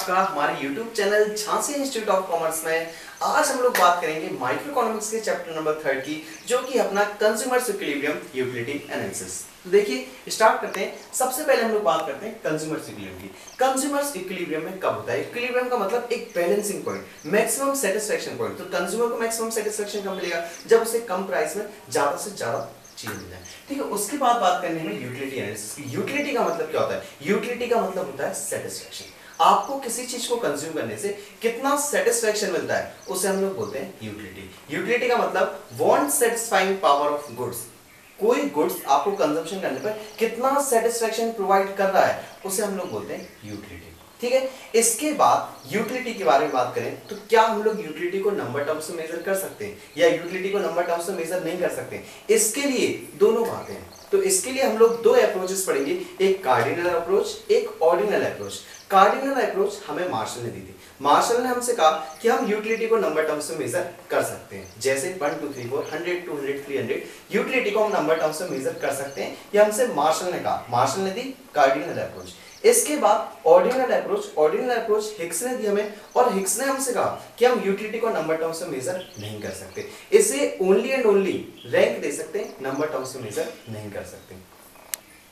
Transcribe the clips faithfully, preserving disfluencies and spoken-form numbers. आपका हमारे YouTube channel Jhansi institute of commerce में। आज हम लोग बात करेंगे माइक्रो इकोनॉमिक्स के चैप्टर नंबर थर्ड की, जो कि अपना कंज्यूमर्स इक्विलिब्रियम यूटिलिटी एनालिसिस। तो देखिए स्टार्ट करते हैं। सबसे पहले हम लोग बात करते हैं कंज्यूमर्स इक्विलिब्रियम की। कंज्यूमर्स इक्विलिब्रियम में कब होता है? इक्विलिब्रियम का मतलब एक balancing point, maximum satisfaction point. तो कंज्यूमर को मैक्सिमम सेटिस्फैक्शन कब मिलेगा? जब उसे कम प्राइस में ज्यादा से ज्यादा चीज। ठीक है, उसके बाद बात करने में यूटिलिटी एनालिसिस की। यूटिलिटी का मतलब क्या होता है? यूटिलिटी का मतलब होता है सेटिस्फैक्शन। आपको किसी चीज को कंज्यूम करने से कितना सेटिस्फैक्शन मिलता है, उसे हम लोग बोलते हैं यूटिलिटी। यूटिलिटी का मतलब want satisfying power of goods. कोई गुड्स आपको कंजम्पशन करने पर कितना सेटिस्फैक्शन प्रोवाइड कर रहा है, उसे हम लोग बोलते हैं यूटिलिटी। ठीक है, इसके बाद यूटिलिटी के बारे में बात करें तो क्या हम लोग यूटिलिटी को नंबर टर्म से मेजर कर सकते हैं या यूटिलिटी को नंबर टर्म से मेजर नहीं कर सकते? इसके लिए दोनों बातें हैं। तो इसके लिए हम लोग दो अप्रोचेस पढ़ेंगे, एक कार्डिनल अप्रोच, एक ऑर्डिनल अप्रोच। कार्डिनल अप्रोच हमें मार्शल ने दी थी। मार्शल ने हमसे कहा कि हम यूटिलिटी को नंबर टर्म से मेजर कर सकते हैं, जैसे one, two, three, four, hundred, two hundred, three hundred. Utility को हम नंबर टर्म से मेजर कर सकते हैं, यह हमसे मार्शल ने कहा। मार्शल ने दी कार्डिनल अप्रोच। इसके बाद ordinal approach. Ordinal approach Hicks ने दी हमें, और हिक्स ने हमसे कहा कि हम यूटिलिटी को नंबर टर्म से मेजर नहीं कर सकते, इसे ओनली एंड ओनली रैंक दे सकते हैं, नंबर टर्म से मेजर नहीं कर सकते।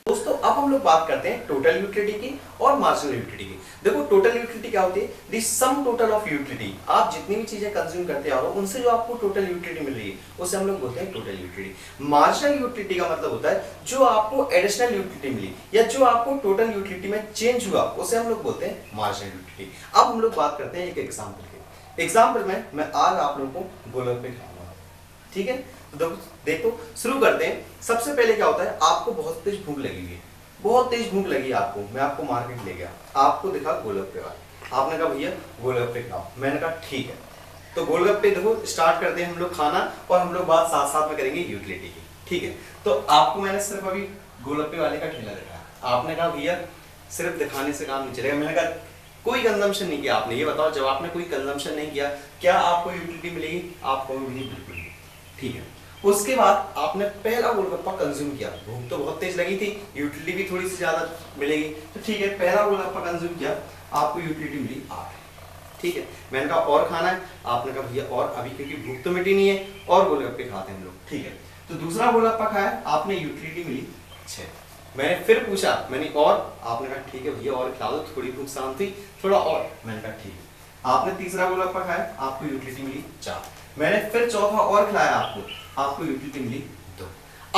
दोस्तों, अब हम लोग बात करते हैं टोटल यूटिलिटी की और मार्जिनल यूटिलिटी की। देखो, टोटल यूटिलिटी क्या होती है? The sum total of utility. आप जितनी भी चीजें कंज्यूम करते आ रहे हो, उनसे जो आपको टोटल यूटिलिटी मिल रही है, उसे हम लोग बोलते हैं टोटल यूटिलिटी। मार्जिनल यूटिलिटी का मतलब होता है जो आपको एडिशनल यूटिलिटी मिली या जो आपको टोटल यूटिलिटी में चेंज हुआ, उसे हम लोग बोलते हैं मार्जिनल यूटिलिटी। अब हम लोग बात करते हैं एक एग्जाम्पल की। एग्जाम्पल में मैं आज आप लोगों को गोलगप्पे खिलाऊंगा। ठीक है, तो देखो शुरू करते हैं। सबसे पहले क्या होता है, आपको बहुत तेज भूख लगी हुई है, बहुत तेज भूख लगी आपको, मैं आपको मार्केट ले गया, आपको दिखा गोलगप्पे वाला, आपने कहा भैया गोलगप्पे खाओ, मैंने कहा ठीक है। तो गोलगप्पे देखो स्टार्ट करते हैं हम लोग खाना, और हम लोग बात साथ साथ में करेंगे यूटिलिटी की। ठीक है, तो आपको मैंने सिर्फ अभी गोलगप्पे वाले का ठेला दिखाया, आपने कहा भैया सिर्फ दिखाने से काम नहीं चलेगा। मैंने कहा कोई कंजम्पशन नहीं किया आपने, ये बताओ जब आपने कोई कंजम्पशन नहीं किया क्या आपको यूटिलिटी मिलेगी? आपको भी बिल्कुल। ठीक है, उसके बाद आपने पहला गोलगप्पा कंज्यूम किया, भूख तो बहुत तेज लगी थी, यूटिलिटी भी थोड़ी सी ज्यादा मिलेगी, तो ठीक है पहला गोलगप्पा कंज्यूम किया, आपको यूटिलिटी मिली आठ। ठीक है, मैंने कहा और खाना है, आपने कहा भैया और अभी, क्योंकि भूख तो मिटी नहीं है, और गोलगप्पे खाते हैं हम लोग। ठीक है, तो दूसरा गोलगप्पा खाया, आपने यूटिलिटी मिली छः। मैंने फिर पूछा, मैंने और, आपने कहा ठीक है भैया और खिला दो, थोड़ी भूख शांत थी, थोड़ा और, मैंने कहा ठीक है। आपने तीसरा गोलगप्पा खाया, आपको यूटिलिटी मिली चार। मैंने फिर चौथा और खिलाया आपको, आपको यूटिलिटी मिली दो।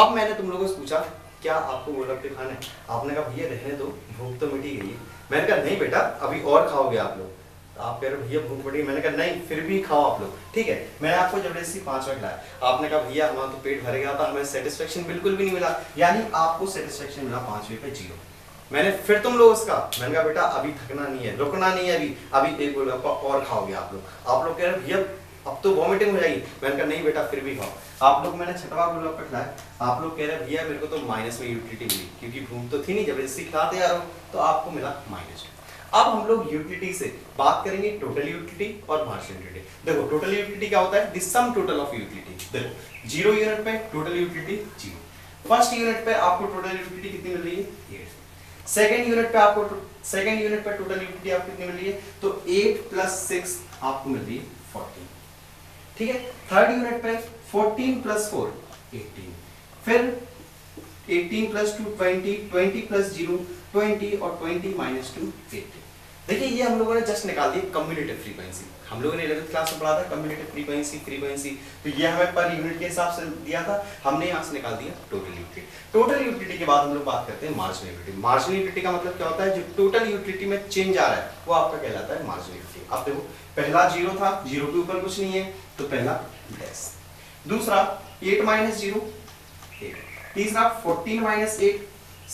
अब मैंने तुम लोगों से पूछा क्या आपको गोलगप्पे खाना है? आपने कहा भैया रहने दो, भूख तो मिटी गई है। मैंने कहा नहीं बेटा, अभी और खाओगे आप लोग। आप कह रहे भैया भूख मिटी, मैंने कहा नहीं फिर भी खाओ आप लोग। ठीक है, मैंने आपको जबरदस्ती पांचवा खिलाया, आपने कहा भैया हमारा तो पेट भर गया था, हमें सेटिस्फेक्शन बिल्कुल भी नहीं मिला, यानी आपको सेटिस्फेक्शन मिला पांचवे पे जीरो। मैंने फिर तुम लोग उसका, मैंने कहा बेटा अभी थकना नहीं है, रुकना नहीं है, अभी अभी एक गोलगप्पा और खाओगे आप लोग। आप लोग कह रहे भैया अब तो वॉमिटिंग हो जाएगी, मैंने कहा नहीं बेटा फिर भी खाओ आप लोग। मैंने छठवा गोलगप्पा खिलाया, आप लोग कह रहे भैया मेरे को तो माइनस में यूटिलिटी मिली, क्योंकि भूख तो थी नहीं, जबरदस्ती खिलाते यार हो, तो आपको मिला माइनस। अब हम लोग यूटिलिटी से बात करेंगे, टोटल यूटिलिटी और मार्जिनल यूटिलिटी। देखो टोटल यूटिलिटी क्या होता है? The sum total of utility. देखो जीरो यूनिट पे total utility zero. First unit पे आपको टोटल यूटिलिटी कितनी मिल रही है? सेकेंड यूनिट पे आपको सेकेंड यूनिट पे टोटल यूटिलिटी आपको कितनी मिल रही है? तो एट प्लस सिक्स आपको मिल रही है फोर्टीन। ठीक है, थर्ड यूनिट पे फोर्टीन प्लस फोर, एटीन, फिर eighteen plus two, twenty, twenty plus zero, twenty और ट्वेंटी माइनस टू, एटीन। देखिए ये हम लोगों ने जस्ट निकाल दी कम्यूटेटिव फ्रीक्वेंसी। हम लोगों ने इलेवेंथ क्लास में पढ़ा था कम्यूटेटिव फ्रीक्वेंसी फ्रीक्वेंसी तो ये हमें पर यूनिट के हिसाब से दिया था, हमने यहाँ से निकाल दिया टोटल यूटिलिटी। टोटल यूटिलिटी के बाद हम लोग बात करते हैं मार्जिनल यूटिलिटी। मार्जिनल यूटिलिटी का मतलब क्या होता है? जो टोटल यूटिलिटी में चेंज आ रहा है वो आपका कहलाता है मार्जिनल यूटिलिटी। अब देखो पहला जीरो था, जीरो के ऊपर कुछ नहीं है तो पहला डैश, दूसरा एट माइनस जीरो, एट, तीसरा फोर्टीन माइनस एट,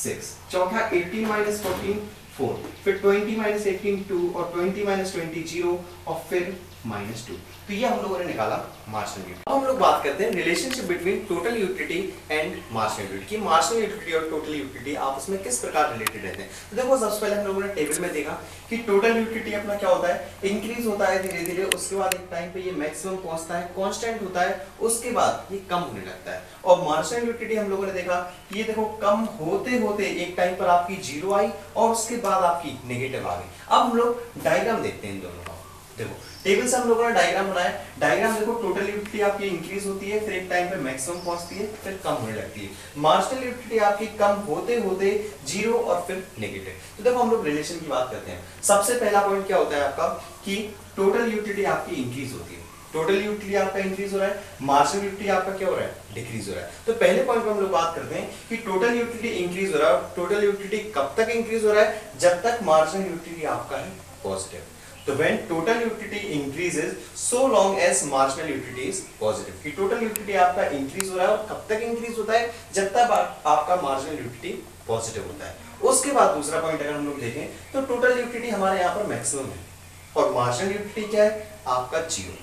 सिक्स, चौथा एटीन माइनस फोर्टीन, फोर, फिर ट्वेंटी माइनस एटीन, टू और ट्वेंटी माइनस ट्वेंटी, जीरो और फिर माइनस टू। तो ये हम लोगों ने निकाला मार्शल यूटिलिटी। अब हम लोग बात करते हैं relationship between total utility and marginal utility कि मार्शल यूटिलिटी और टोटल यूटिलिटी आपस में किस प्रकार रिलेटेड रहते हैं। तो देखो सबसे पहले हम लोगों ने टेबल में देखा कि टोटल यूटिलिटी अपना क्या होता है, इंक्रीज होता है धीरे धीरे, उसके बाद एक टाइम पे ये मैक्सिमम पहुंचता है, कांस्टेंट होता है, उसके बाद ये कम होने लगता है। और मार्शल यूटिलिटी हम लोगों ने देखा कि ये देखो कम होते होते एक टाइम पर आपकी जीरो आई और उसके बाद आपकी नेगेटिव आ गई। अब हम लोग डायग्राम देखते हैं इन दोनों का। देखो टेबल से हम लोगों ने डायग्राम बनाया, डायग्राम देखो टोटल यूटिलिटी आपकी इंक्रीज होती है, फिर एक टाइम पे मैक्सिमम पहुंचती है, फिर कम होने लगती है। मार्जिनल यूटिलिटी आपकी कम होते होते जीरो और फिर नेगेटिव। तो देखो हम लोग रिलेशन की बात करते हैं। सबसे पहला पॉइंट क्या होता है आपका कि टोटल यूटिलिटी आपकी इंक्रीज होती है, टोटल यूटिलिटी आपका इंक्रीज हो रहा है, मार्जिनल यूटिलिटी आपका क्या हो रहा है, डिक्रीज हो रहा है। तो पहले पॉइंट पे हम लोग बात करते हैं कि टोटल यूटिलिटी इंक्रीज हो रहा है। टोटल यूटिलिटी कब तक इंक्रीज हो रहा है, जब तक मार्जिनल यूटिलिटी आपका है पॉजिटिव। तो when total utility increases so long as marginal utility is positive कि टोटल यूटिलिटी आपका इंक्रीज हो रहा है। और कब तक इंक्रीज होता है, जब तक आपका मार्जिनल यूटिलिटी पॉजिटिव होता है। उसके बाद दूसरा पॉइंट अगर हम लोग देखें तो टोटल यूटिलिटी हमारे यहाँ पर मैक्सिमम है और मार्जिनल यूटिलिटी क्या है आपका जीरो।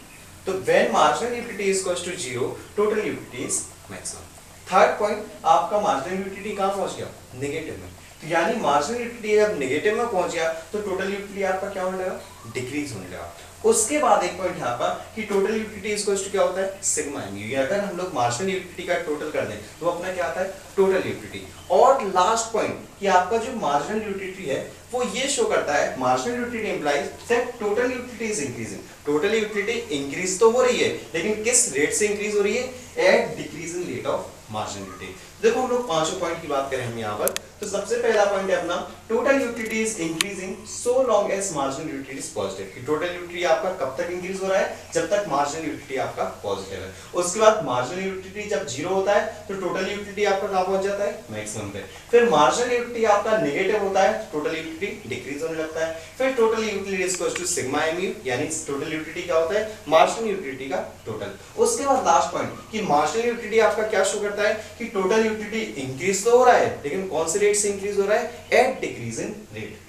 तो when marginal utility is equals to zero total utility is maximum. Third point आपका मार्जिनल यूटिलिटी कहाँ पहुंच गया, नेगेटिव में। तो यानी मार्जिनल यूटिलिटी जब नेगेटिव में पहुंच गया तो टोटल यूटिलिटी आपका क्या होने लगा, डिक्रीज होने लगा। उसके बाद एक पॉइंट यहाँ पर कि total utility is equal to क्या होता है, सिग्मा एम। अगर हम लोग मार्जिनल यूटिलिटी का टोटल कर दें तो अपना क्या आता है, टोटल यूटिलिटी। और लास्ट पॉइंट कि आपका जो मार्जिनल यूटिलिटी है वो ये शो करता है marginal utility implies that total utility is increasing. Total utility increase तो हो रही है लेकिन किस रेट से इंक्रीज हो रही है, at decreasing rate of marginal utility. देखो हम लोग पांचों पॉइंट की बात करें हम यहाँ पर, तो सबसे पहला पॉइंट है अपना total utility is increasing so long as marginal utility is positive कि टोटल यूटिलिटी आपका कब तक इंक्रीज हो रहा है, जब तक मार्जिनल यूटिलिटी आपका पॉजिटिव है। उसके बाद मार्जिनल यूटिलिटी जब जीरो होता है तो टोटल यूटिलिटी आपका कहां पहुंच जाता है, मैक्सिमम पे। फिर मार्जिनल यूटिलिटी आपका नेगेटिव होता है, टोटल यूटिलिटी डिक्रीज होने लगता है। फिर total utility is equal to sigma M U यानी टोटल यूटिलिटी क्या होता है, मार्जिनल यूटिलिटी का टोटल। उसके बाद लास्ट पॉइंट कि मार्जिनल यूटिलिटी आपका क्या शो करता है कि टोटल यूटिलिटी इंक्रीज तो हो रहा है लेकिन कौन से रेट से इंक्रीज हो रहा है, एट डिक्रीजिंग रेट।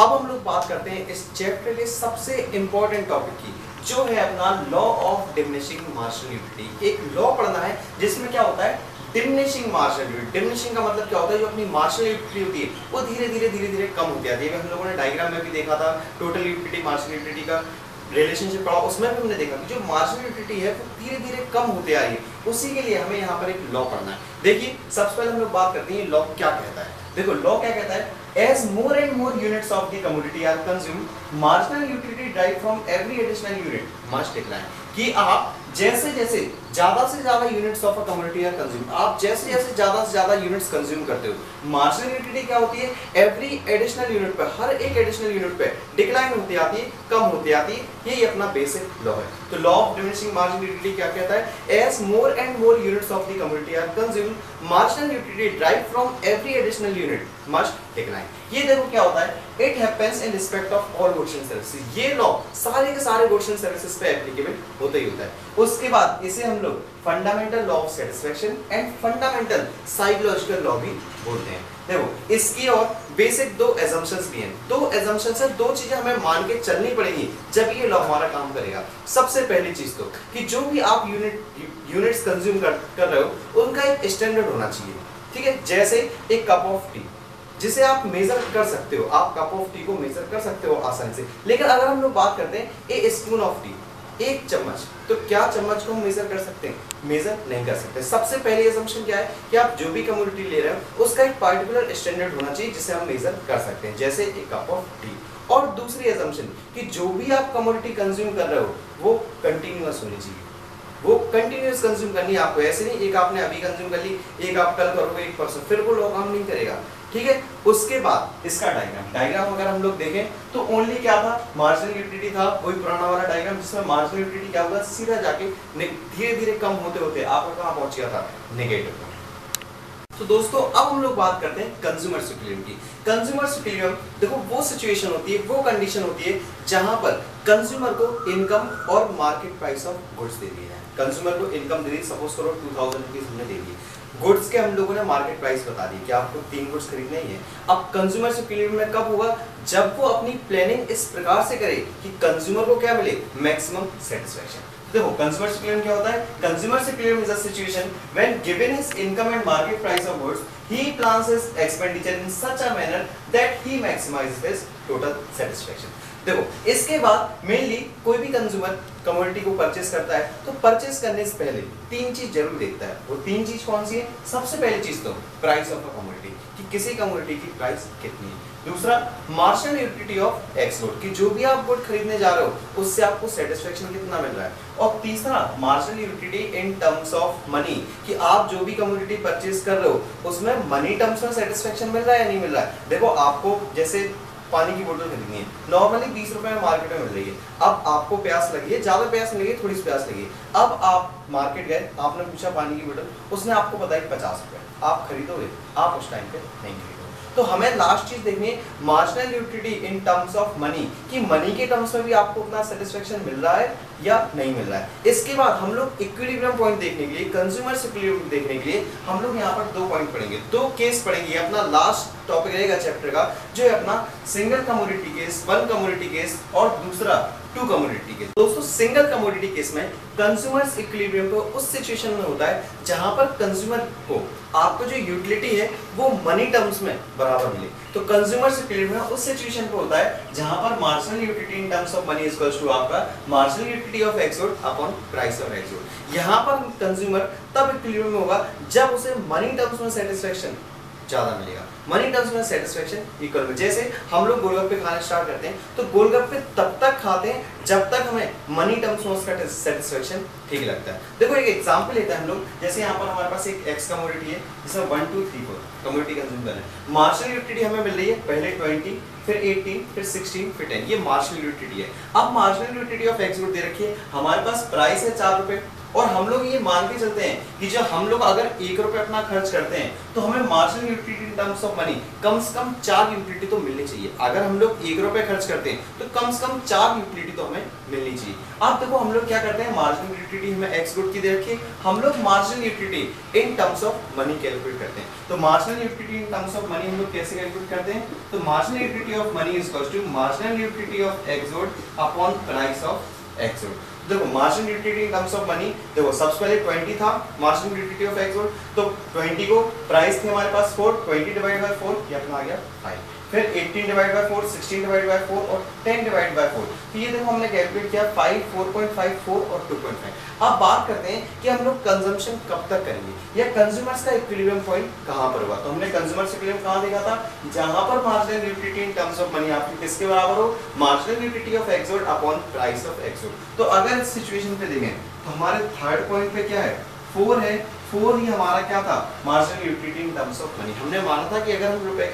अब हम लोग बात करते हैं इस चैप्टर के सबसे इंपॉर्टेंट टॉपिक की, जो है अपना law of diminishing marginal utility. एक लॉ पढ़ना है जिसमें क्या होता है डिमिनिशिंग मार्जिनल यूटिलिटी। डिमिनिशिंग का मतलब क्या होता है, जो अपनी मार्जिनल यूटिलिटी होती है वो धीरे धीरे धीरे धीरे कम होती जाती है। हम लोगों ने डायग्राम में भी देखा था टोटल यूटिलिटी मार्जिनल यूटिलिटी का रिलेशनशिप पढ़ा, उसमें भी हमने देखा कि जो मार्जिनल यूटिलिटी है वो धीरे धीरे कम होती आ रही है। उसी के लिए हमें यहाँ पर एक लॉ पढ़ना है। देखिए सबसे पहले हम लोग बात करते हैं लॉ क्या कहता है। देखो लॉ क्या कहता है, as more and more units of the commodity are consumed marginal utility derived from every additional unit must decline कि आप जैसे जैसे ज्यादा से ज्यादा units of a commodity are consumed, आप जैसे जैसे ज्यादा से ज्यादा यूनिट्स कंज्यूम करते हो, मार्जिनल यूटिलिटी क्या होती है, एवरी एडिशनल यूनिट पे, हर एक एडिशनल यूनिट पे डिक्लाइन होती आती है, कम होती आती है। यही अपना बेसिक लॉ है। तो law of diminishing marginal utility क्या कहता है, as more and more units of the commodity are consumed marginal utility derived from every additional unit must decline. ये देखो क्या होता है, it happens in respect of all goods and services. ये law सारे के सारे गुड्स एंड सर्विसेज पे एप्लीकेबल होता ही होता है। उसके बाद इसे हम लोग fundamental law of satisfaction and fundamental psychological law भी बोलते हैं। देखो इसकी और बेसिक दो एजम्पशंस भी हैं, दो एजम्पशंस हैं, दो चीजें हमें मान के चलनी पड़ेगी जब ये लॉ हमारा काम करेगा। सबसे पहली चीज तो कि जो भी आप यूनिट यूनिट्स कंज्यूम कर, कर रहे हो उनका एक स्टैंडर्ड होना चाहिए, ठीक है। जैसे एक कप ऑफ टी जिसे आप मेजर कर सकते हो, आप कप ऑफ टी को मेजर कर सकते हो आसानी से। लेकिन अगर हम लोग बात करते हैं ए स्पून ऑफ टी, एक चम्मच, तो क्या चम्मच को हम मेजर कर सकते हैं, मेजर नहीं कर सकते। सबसे पहले assumption क्या है कि आप जो भी कमोडिटी ले रहे हो उसका एक पार्टिकुलर स्टैंडर्ड होना चाहिए जिसे हम मेजर कर सकते हैं, जैसे एक कप ऑफ टी। और दूसरी assumption कि जो भी आप कमोडिटी कंज्यूम कर रहे हो वो कंटिन्यूअस होनी चाहिए, वो कंटिन्यूअस कंज्यूम करनी है आपको। ऐसे नहीं एक आपने अभी कंज्यूम कर ली, एक आप कल करोगे, एक परसों, फिर वो लॉ काम नहीं करेगा, ठीक है। उसके बाद इसका डायग्राम डायग्राम अगर हम लोग देखें तो ओनली क्या था, मार्जिनल यूटिलिटी था, वही पुराना वाला डायग्राम जिसमें मार्जिनल यूटिलिटी क्या होगा, सीधा जाके धीरे धीरे कम होते होते आपका कहाँ पहुंच गया था, नेगेटिव। तो दोस्तों अब हम लोग बात करते हैं कंज्यूमर सुप्रीम की। कंज्यूमर सुप्रीम देखो वो सिचुएशन होती है, वो कंडीशन होती है जहां पर कंज्यूमर को इनकम और मार्केट प्राइस ऑफ गुड्स दे दिया है। कंज्यूमर को इनकम दे दी, सपोज करो टू थाउजेंड रुपीज हमने दे दी, गुड्स के हम लोगों ने मार्केट प्राइस बता दी कि आपको तीन गुड्स खरीदने ही है। अब कंज्यूमर से पीरियड में कब होगा, जब वो अपनी प्लानिंग इस प्रकार से करे कि कंज्यूमर को क्या मिले, मैक्सिमम सेटिस्फेक्शन। देखो कंज्यूमर से पीरियड क्या होता है, कंज्यूमर से period is a situation when given his income and market price of goods he plans his expenditure in such a manner that he maximizes his total satisfaction। देखो इसके बाद mainly कोई भी कंज्यूमर कमोडिटी को purchase करता है तो purchase करने से पहले तीन चीज जरूर देखता है। वो तीन चीज कौन सी है? सबसे पहली चीज तो प्राइस ऑफ अ कमोडिटी, कि किसी कमोडिटी की प्राइस कितनी है। दूसरा मार्शल यूटिलिटी ऑफ एक्सपोर्ट, कि जो भी आप गुड खरीदने जा रहे हो उससे आपको सेटिस्फेक्शन कितना मिल रहा है। और तीसरा marginal utility in terms of money, कि आप जो भी कमोडिटी परचेस कर रहे हो उसमें मनी टर्म्स में सेटिस्फेक्शन मिल रहा है या नहीं मिल रहा है। देखो आपको जैसे पानी की बोतल खरीदनी है, नॉर्मली बीस रुपए में मार्केट में मिल रही है। अब आपको प्यास लगी है, ज्यादा प्यास नहीं लगी, थोड़ी सी प्यास लगी, अब आप मार्केट गए, आपने पूछा पानी की बोतल, उसने आपको बताया पचास रुपए, आप खरीदोगे? आप उस टाइम पे नहीं खरीदोगे। तो हमें लास्ट चीज देखनी है marginal utility in terms of money, कि मनी के टर्म्स में भी आपको उतना सेटिस्फेक्शन मिल रहा है या नहीं मिल रहा है। इसके बाद हम लोग इक्विलिब्रियम पॉइंट देखने के लिए, कंज्यूमर्स इक्विलिब्रियम देखने के लिए हम लोग यहाँ पर दो पॉइंट पढ़ेंगे, दो केस पढ़ेंगे। अपना लास्ट टॉपिक रहेगा चैप्टर का, जो है अपना single commodity case, one commodity case और दूसरा टू कमोडिटी केस। दोस्तों सिंगल कमोडिटी केस में कंज्यूमर्स इक्विलिब्रियम को उस सिचुएशन में होता है जहां पर कंज्यूमर को आपको जो यूटिलिटी है वो मनी टर्म्स में बराबर मिले। तो कंज्यूमर्स इक्विलिब्रियम उस सिचुएशन पे होता है जहां पर marginal utility in terms of money is equal to आपका marginal utility of export upon price of export. यहां पर कंज्यूमर तब इक्विलिब्रियम में होगा जब उसे मनी टर्म्स में सेटिस्फेक्शन ज्यादा मिलेगा, मनी टर्म्स में सेटिस्फेक्शन इक्वल हो। जैसे हम लोग गोलगप्पे खाने स्टार्ट करते हैं तो गोलगप्पे तब तक खाते हैं जब तक हमें मनी टर्म्स में उसका सेटिस्फेक्शन ठीक लगता है। देखो एक एग्जांपल लेते हैं हम लोग, जैसे यहाँ पर हमारे पास एक एक्स कमोडिटी है जिसमें one two three four commodity consume करना है। मार्शल यूटिलिटी हमें मिल रही है पहले ट्वेंटी, फिर एटीन, फिर सिक्सटीन, फिर टेन, ये मार्शल यूटिलिटी है। अब मार्शल यूटिलिटी ऑफ एक्सपोर्ट दे रखी है, हमारे पास प्राइस है चार रुपये और हम लोग ये मान के चलते हैं कि जब हम लोग अगर एक रुपये अपना खर्च करते हैं तो हमें marginal utility in terms of money कम से कम चार यूटिलिटी तो मिलनी चाहिए। अगर हम लोग एक रुपये खर्च करते हैं तो कम से कम चार यूटिलिटी तो हमें मिलनी चाहिए। आप देखो हम लोग क्या करते हैं, मार्जिनल यूटिलिटी हमें एक्स गुड की दे रखी है, हम लोग marginal utility in terms of money calculate करते हैं। तो marginal utility in terms of money हम लोग कैसे कैलकुलेट करते हैं, तो marginal utility of money is equal to marginal utility of X good upon price of X good. देखो marginal utility in terms of money, देखो सबसे पहले ट्वेंटी था मार्जिनल यूटिलिटी ऑफ एक्सपोर्ट, तो ट्वेंटी को प्राइस थी हमारे पास four, twenty divide by four ये अपना आ गया फाइव, फिर eighteen divide by four, sixteen divide by four और टेन डिवाइड बाय फोर। तो ये देखो हमने कैलकुलेट किया five, four point five, four और टू पॉइंट फाइव। अब बात करते हैं कि हम लोग कंजम्पशन कब तक करेंगे या कंज्यूमर्स का इक्विलिब्रियम पॉइंट कहाँ पर हुआ। तो हमने कंज्यूमर्स इक्विलिब्रियम कहाँ देखा था, जहाँ पर marginal utility in terms of money आपकी किसके बराबर हो, marginal utility of export upon price of export. तो अगर इस सिचुएशन पे देखें तो हमारे थर्ड पॉइंट पे क्या है, फोर है। फोर ही हमारा क्या था, marginal utility in terms of money. हमने माना था कि अगर हम रुपए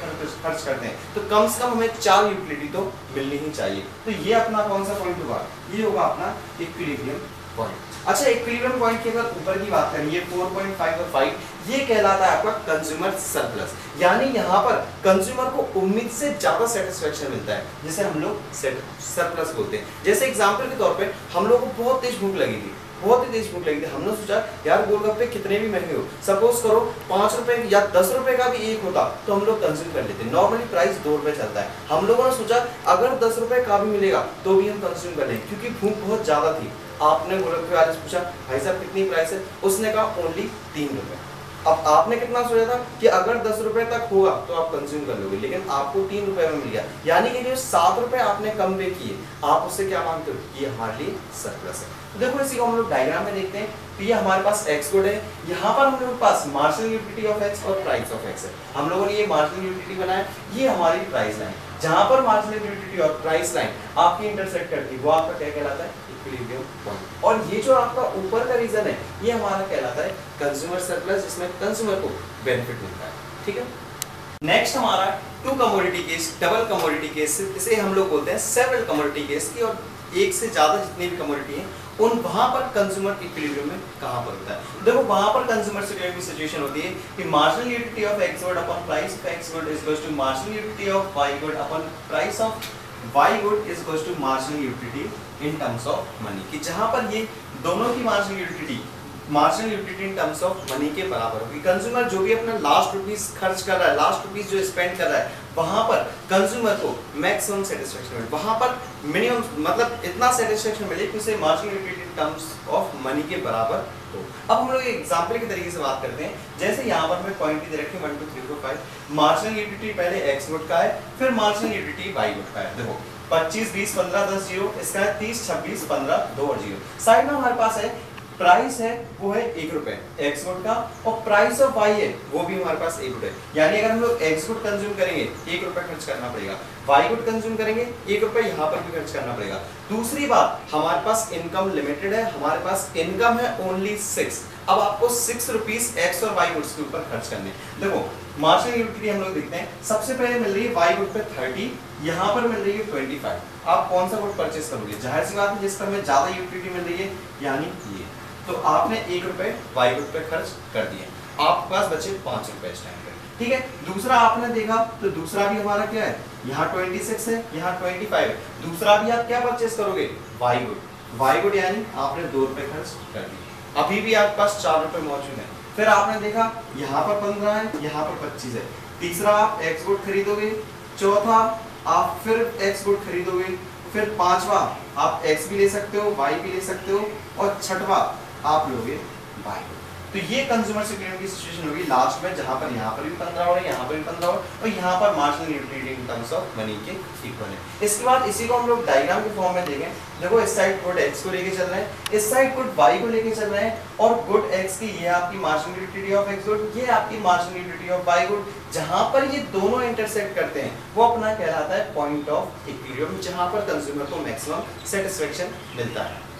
खर्च करते हैं तो कम से कम हमें चार यूटिलिटी तो मिलनी ही चाहिए। तो ये अपना कौन सा पॉइंट होगा, ये होगा अपना इक्विलिब्रियम पॉइंट। अच्छा इक्विलिब्रियम पॉइंट के अगर ऊपर की बात करें, ये फोर पॉइंट फाइव और फाइव ये कहलाता है आपका कंज्यूमर सरप्लस, यानी यहाँ पर कंज्यूमर को उम्मीद से ज्यादा सेटिस्फेक्शन मिलता है जिसे हम लोग सरप्लस बोलते हैं। जैसे एग्जाम्पल के तौर पर हम लोग को बहुत तेज भूख लगी थी, बहुत ही तेज भूख लगी थी, हमने सोचा यार गोलगप्पे कितने भी महंगे हो, सपोज करो पाँच रुपए या दस रुपए का भी एक होता तो हम लोग कंज्यूम कर लेते। नॉर्मली प्राइस दो रुपए चलता है, हम लोगों ने सोचा अगर दस रुपए का भी मिलेगा तो भी हम कंज्यूम कर लेंगे क्योंकि भूख बहुत ज़्यादा थी। आपने गोलगप्पे वाले से पूछा भाई साहब कितनी प्राइस है, उसने कहा ओनली तीन रुपये। अब आपने कितना सोचा था कि अगर दस रुपए तक होगा तो आप कंज्यूम कर लोगे, लेकिन आपको तीन रुपए में मिल गया, यानी कि जो सात रुपए आपने कम पे किए आप उससे क्या मांगते हो, ये हमारे लिए सरप्लस है। तो देखो इसी को हम लोग डायग्राम में देखते हैं। तो ये हमारे पास एक्स गुड है, यहाँ पर हम लोग पास मार्जिनल यूटिलिटी ऑफ एक्स और प्राइस ऑफ एक्स है। हम लोगों ने ये मार्जिनल यूटिलिटी बनाया, ये हमारी प्राइस लाइन, जहाँ पर मार्जिनल यूटिलिटी और प्राइस लाइन आपकी इंटरसेक्ट करती है वो आपका क्या कहलाता है, इक्विलिब्रियम पॉइंट। और ये जो आपका ऊपर का रीजन है ये हमारा कहलाता है कंज्यूमर सरप्लस, जिसमें कंज्यूमर को बेनिफिट मिलता है। ठीक है, नेक्स्ट हमारा two commodity case, double commodity case, इसे हम लोग बोलते हैं सेवरल कमोडिटी केस की, और एक से ज्यादा जितनी भी कमोडिटी है उन वहाँ पर कंज्यूमर इक्विलिब्रियम में कहाँ पर होता है। देखो वहाँ पर कंज्यूमर की सिचुएशन होती है कि marginal utility of export upon price of export is equal to marginal utility of Y good upon price of Y good is goes to marginal utility in terms of money, कि जहां पर ये दोनों की marginal utility marginal utility in terms of money के बराबर होगी। Consumer जो भी अपना लास्ट रुपीस खर्च कर रहा है, लास्ट रुपीस जो स्पेंड कर रहा है, वहां पर कंज्यूमर को मैक्सिमम सेटिस्फेक्शन मिले, वहां पर मिनिमम मतलब इतना सेटिस्फेक्शन मिले कि उसे marginal utility in terms of money के बराबर हो। अब हम लोग एग्जांपल के तरीके से बात करते हैं। जैसे यहाँ पर मैं पॉइंट दे रखे one two three four five, marginal utility पहले एक्स गुड का है, फिर मार्जिनल यूटिलिटी वाई गुड का है। देखो पच्चीस बीस पंद्रह दस जीरो, इसका है तीस छब्बीस पंद्रह दो और जीरो। साइड में हमारे पास है प्राइस है वो है एक रुपए एक्स गुड का, और प्राइस ऑफ वाई है वो भी हमारे पास एक रुपए, यानी अगर हम लोग एक्स गुड कंज्यूम करेंगे एक रुपए खर्च करना पड़ेगा, वाई गुड कंज्यूम करेंगे एक रुपए यहाँ पर भी खर्च करना पड़ेगा। दूसरी बात, हमारे पास इनकम लिमिटेड है, हमारे पास इनकम है ओनली सिक्स। अब आपको सिक्स रुपीज एक्स और वाई गुड्स के ऊपर खर्च करने। देखो मार्जिनल यूटिलिटी हम लोग देखते हैं, सबसे पहले मिल रही है वाई गुड पे थर्टी, यहाँ पर मिल रही है ट्वेंटी फाइव। आप कौन सा गुड परचेस करोगे? जाहिर सी बात है जिस पर हमें ज्यादा यूटिलिटी मिल रही है, यानी ये। तो आपने एक रुपए वाई गुड पे खर्च कर दिए, आपके पास बचे पांच रुपए इस टाइम पे, ठीक है। दूसरा आपने देखा तो दूसरा भी हमारा क्या है, यहाँ छब्बीस है, यहाँ पच्चीस है। दूसरा भी आप क्या परचेस करोगे? Y good. वाई गुड यानी आपने दो रुपए खर्च कर दिए, अभी भी आपके पास चार रुपए मौजूद है। फिर आपने देखा यहाँ पर पंद्रह है, यहाँ पर पच्चीस है। तीसरा आप एक्स गुड खरीदोगे, चौथा आप फिर एक्स गुड खरीदोगे, फिर पांचवा आप एक्स भी ले सकते हो, वाई भी ले सकते हो, और छठवा आप लोगे बाय। तो ये कंज्यूमर सेक्रेटरी की सिचुएशन होगी लास्ट में, जहां पर यहां पर भी पंद्रह और यहां पर भी पंद्रह और यहां पर marginal utility in terms of money के इक्वल है। इसके बाद इसी को हम लोग डायग्राम के फॉर्म में देखें। देखो इस साइड गुड एक्स को लेके चल रहे हैं, इस साइड गुड वाई को लेके चल रहे हैं, और गुड एक्स की ये आपकी marginal utility of X good, ये आपकी marginal utility of Y good. जहां पर ये दोनों इंटरसेक्ट करते हैं वो अपना कहलाता है पॉइंट ऑफ इक्विलिब्रियम, जहां पर कंज्यूमर को मैक्सिमम सेटिस्फेक्शन मिलता है।